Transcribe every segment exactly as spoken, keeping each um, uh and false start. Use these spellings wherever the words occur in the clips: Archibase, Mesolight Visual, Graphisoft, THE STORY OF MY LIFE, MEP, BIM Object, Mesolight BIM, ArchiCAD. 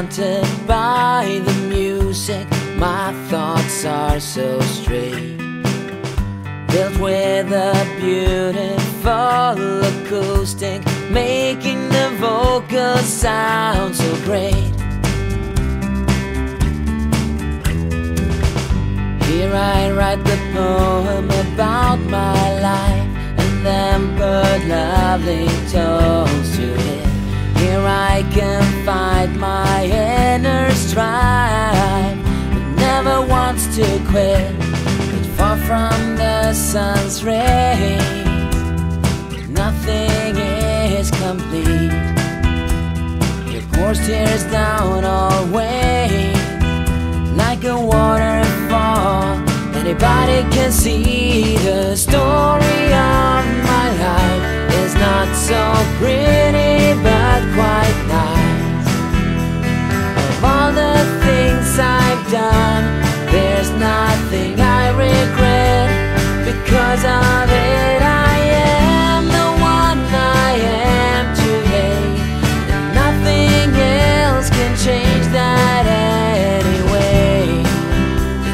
haunted by the music. My thoughts are so straight, built with a beautiful acoustic, making the vocal sound so great. Here I write the poem about my life, and then put lovely tones to it. Here I can find my inner strife, but never wants to quit. But far from the sun's rays, nothing is complete. Your course tears down always, like a waterfall. Anybody can see the story of my life. It's not so pretty, but quite nice. Of all the things I've done, there's nothing I regret. Because of it, I am the one I am today, and nothing else can change that anyway.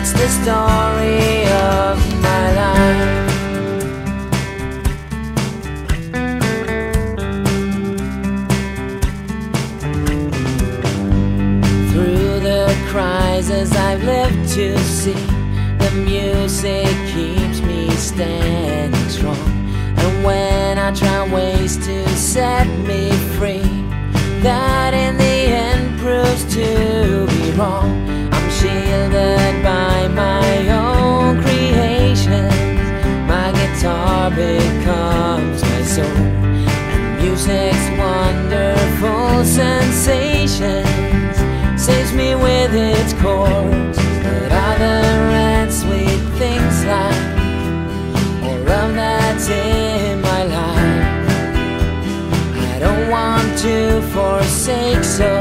It's the story of my life. As I've lived to see, the music keeps me standing strong. And when I try ways to set me free, that in the end proves to be wrong. I'm shielded by my own creations. My guitar becomes my soul, and music's wonderful sensations saves me with its chords. But other and sweet things like all of that's in my life, I don't want to forsake, so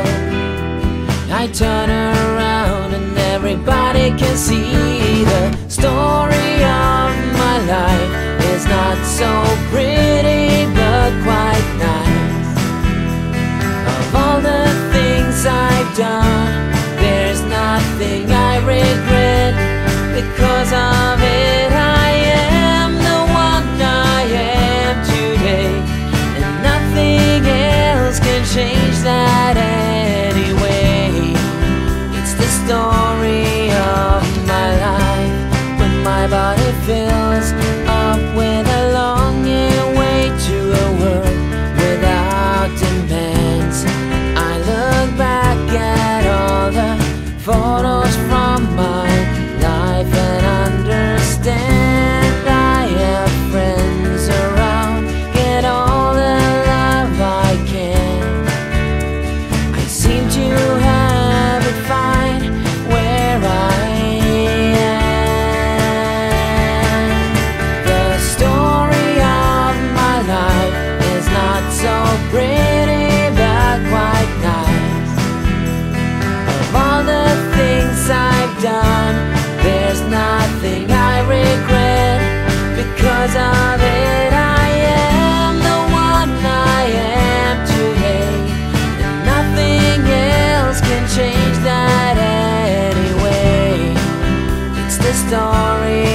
I turn around and everybody can see the story of my life. It's not so pretty, but quite nice. Of all the things I've done, nothing I regret. Because of it, I am the one I am today, and nothing else can change that anyway. It's the story of my life. When my body fills up with a longing way to a world without demands, I look back at all the photos from my life and understand I have friends around. Get all the love I can. I seem to have it fine where I am. The story of my life is not so pretty, but quite nice. Of all the I've done, there's nothing I regret. Because of it, I am the one I am today, and nothing else can change that anyway. It's the story